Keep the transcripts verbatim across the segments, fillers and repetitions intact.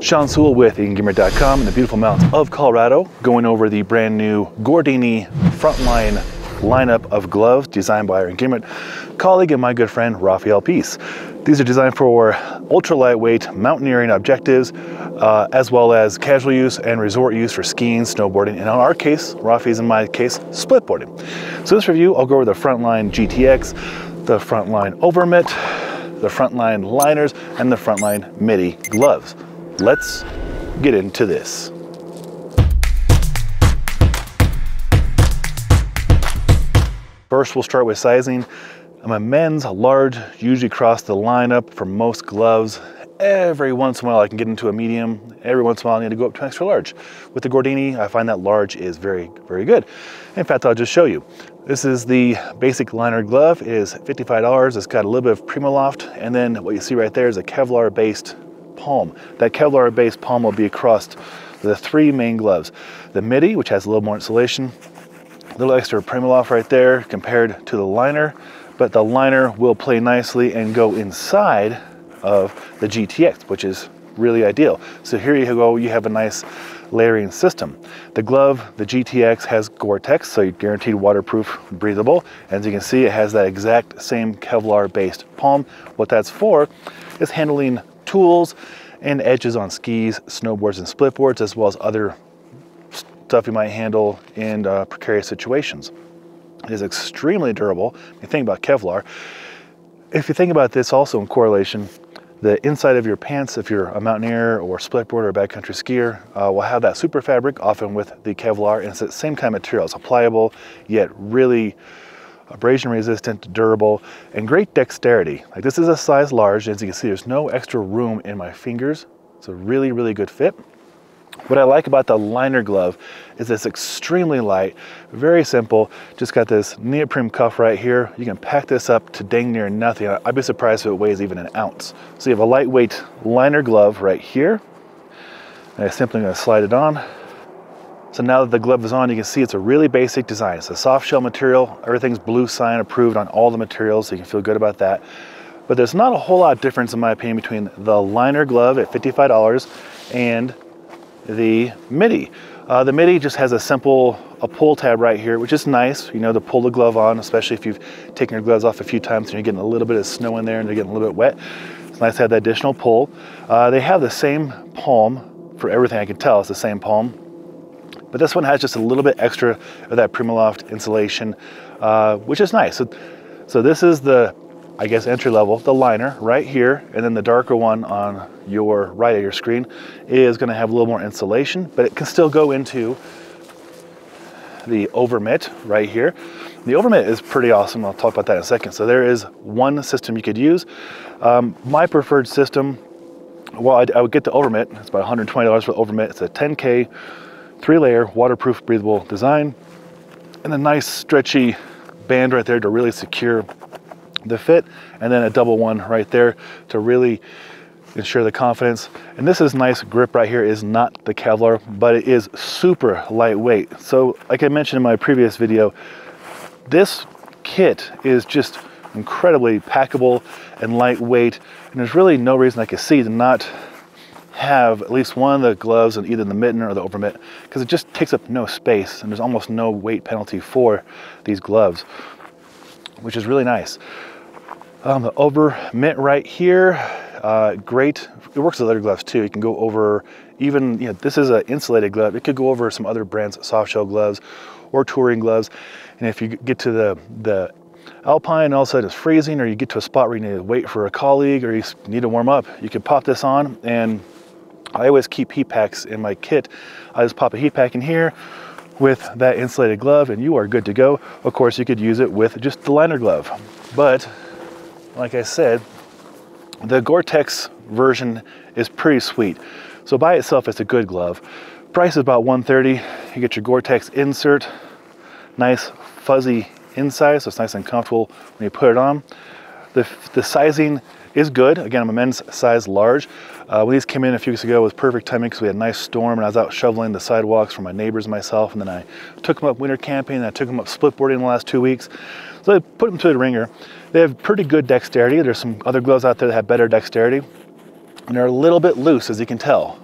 Sean Sewell with Engearment dot com in the beautiful mountains of Colorado, going over the brand new Gordini Frontline lineup of gloves designed by our Engearment colleague and my good friend Rafael Pease. These are designed for ultra lightweight mountaineering objectives, uh, as well as casual use and resort use for skiing, snowboarding, and in our case, Rafi's in my case, split boarding. So this review, I'll go over the Frontline G T X, the Frontline Overmit, the Frontline Liners, and the Frontline Midi gloves. Let's get into this. First, we'll start with sizing. I'm a men's large, usually across the lineup for most gloves. Every once in a while I can get into a medium. Every once in a while I need to go up to an extra large. With the Gordini, I find that large is very, very good. In fact, I'll just show you. This is the basic liner glove. It is fifty-five dollars. It's got a little bit of Primaloft. And then what you see right there is a Kevlar-based palm. That Kevlar-based palm will be across the three main gloves. The Midi, which has a little more insulation, a little extra Primaloft right there compared to the liner, but the liner will play nicely and go inside of the G T X, which is really ideal. So here you go, you have a nice layering system. The glove, the G T X, has Gore-Tex, so you're guaranteed waterproof, breathable. As you can see, it has that exact same Kevlar-based palm. What that's for is handling tools and edges on skis, snowboards, and splitboards, as well as other stuff you might handle in uh, precarious situations. It is extremely durable. If you think about Kevlar, if you think about this also in correlation, the inside of your pants, if you're a mountaineer or splitboard or backcountry skier, uh, will have that super fabric, often with the Kevlar, and it's the same kind of material. It's pliable, yet really abrasion resistant, durable, and great dexterity. Like, this is a size large, as you can see, there's no extra room in my fingers. It's a really, really good fit. What I like about the liner glove is it's extremely light, very simple. Just got this neoprene cuff right here. You can pack this up to dang near nothing. I'd be surprised if it weighs even an ounce. So you have a lightweight liner glove right here. And I'm simply gonna slide it on. So now that the glove is on, you can see it's a really basic design. It's a soft shell material. Everything's Blue Sign approved on all the materials, so you can feel good about that. But there's not a whole lot of difference, in my opinion, between the liner glove at fifty-five dollars and the Midi. Uh, the Midi just has a simple a pull tab right here, which is nice, you know, to pull the glove on, especially if you've taken your gloves off a few times and you're getting a little bit of snow in there and they're getting a little bit wet. It's nice to have that additional pull. Uh, they have the same palm for everything I can tell. It's the same palm. But this one has just a little bit extra of that Primaloft insulation, uh, which is nice. So, so this is the, I guess, entry level, the liner right here, and then the darker one on your right of your screen is gonna have a little more insulation, but it can still go into the Overmit right here. The Overmit is pretty awesome. I'll talk about that in a second. So there is one system you could use. Um, my preferred system, well, I, I would get the Overmit. It's about one hundred twenty dollars for the Overmit. It's a ten K, three layer, waterproof, breathable design, and a nice stretchy band right there to really secure the fit, and then a double one right there to really ensure the confidence. And this is nice grip right here, is not the Kevlar, but it is super lightweight. So like I mentioned in my previous video, this kit is just incredibly packable and lightweight, and there's really no reason I could see to not have at least one of the gloves in either the mitten or the Overmit, because it just takes up no space and there's almost no weight penalty for these gloves, which is really nice. Um, the Overmit right here, uh, great. It works with other gloves too. You can go over even, you know, this is an insulated glove. It could go over some other brands, soft shell gloves or touring gloves. And if you get to the, the Alpine, all of a sudden it's freezing, or you get to a spot where you need to wait for a colleague or you need to warm up, you can pop this on. And I always keep heat packs in my kit. I just pop a heat pack in here with that insulated glove and you are good to go. Of course, you could use it with just the liner glove. But like I said, the Gore-Tex version is pretty sweet. So by itself, it's a good glove. Price is about one hundred thirty dollars. You get your Gore-Tex insert, nice fuzzy inside, so it's nice and comfortable when you put it on. The, the sizing is good. Again, I'm a men's size large. Uh, when these came in a few weeks ago, it was perfect timing because we had a nice storm and I was out shoveling the sidewalks for my neighbors and myself. And then I took them up winter camping and I took them up splitboarding in the last two weeks. So I put them to the ringer. They have pretty good dexterity. There's some other gloves out there that have better dexterity. And they're a little bit loose, as you can tell.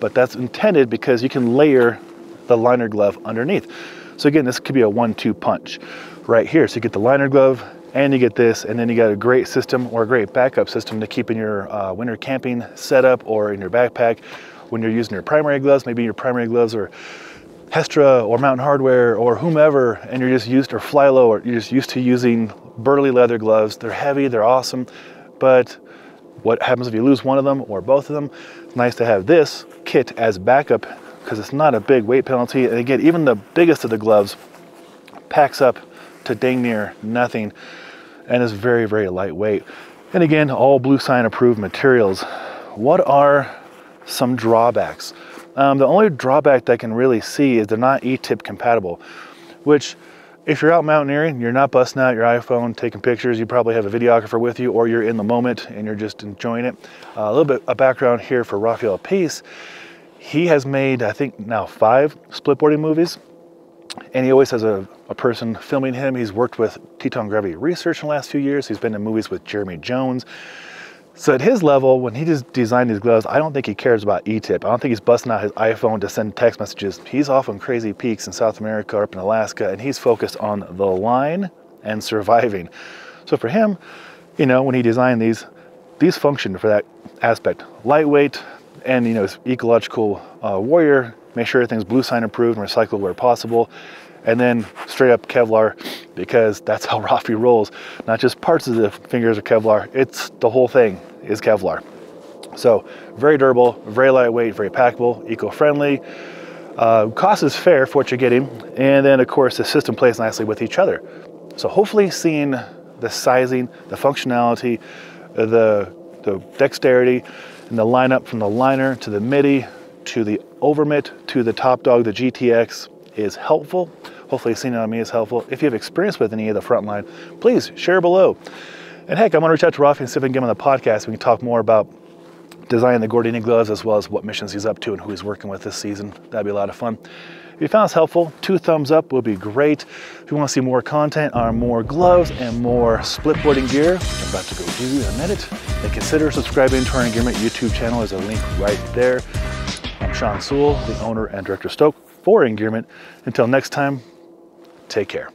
but that's intended because you can layer the liner glove underneath. So again, this could be a one two punch right here. So you get the liner glove and you get this, and then you got a great system or a great backup system to keep in your uh, winter camping setup or in your backpack when you're using your primary gloves. Maybe your primary gloves are Hestra or Mountain Hardware or whomever, and you're just used, or Fly Low, or you're just used to using burly leather gloves. They're heavy, they're awesome, but what happens if you lose one of them or both of them? It's nice to have this kit as backup because it's not a big weight penalty. And again, even the biggest of the gloves packs up to dang near nothing and is very, very lightweight. And again, all Blue Sign approved materials. What are some drawbacks? Um, the only drawback that I can really see is they're not E-tip compatible, which if you're out mountaineering, you're not busting out your iPhone, taking pictures, you probably have a videographer with you, or you're in the moment and you're just enjoying it. Uh, a little bit of background here for Rafael Pease. He has made, I think now five splitboarding movies, and he always has a, a person filming him. He's worked with Teton Gravity Research in the last few years. He's been in movies with Jeremy Jones. So at his level, when he just designed these gloves, I don't think he cares about E-tip. I don't think he's busting out his iPhone to send text messages. He's off on crazy peaks in South America or up in Alaska, and he's focused on the line and surviving. So for him, you know, when he designed these, these function for that aspect. Lightweight and, you know, his ecological uh, warrior, make sure everything's Blue Sign approved and recycled where possible. And then straight up Kevlar, because that's how Rafi rolls. Not just parts of the fingers are Kevlar, it's the whole thing is Kevlar. So very durable, very lightweight, very packable, eco-friendly. Uh, cost is fair for what you're getting. And then of course the system plays nicely with each other. So hopefully seeing the sizing, the functionality, the, the dexterity, and the lineup from the liner to the midi, to the Overmit, to the top dog, the G T X, is helpful. Hopefully seeing it on me is helpful. If you have experience with any of the Frontline, please share below. And heck, I'm gonna reach out to Rafi and see if I can get him on the podcast. We can talk more about designing the Gordini gloves as well as what missions he's up to and who he's working with this season. That'd be a lot of fun. If you found this helpful, two thumbs up will be great. If you wanna see more content on more gloves and more splitboarding gear, which I'm about to go do in a minute, then consider subscribing to our Engearment YouTube channel. There's a link right there. I'm Sean Sewell, the owner and director of Stoke for Engearment. Until next time, take care.